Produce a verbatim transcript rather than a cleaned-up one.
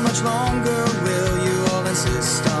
How much longer will you all insist on?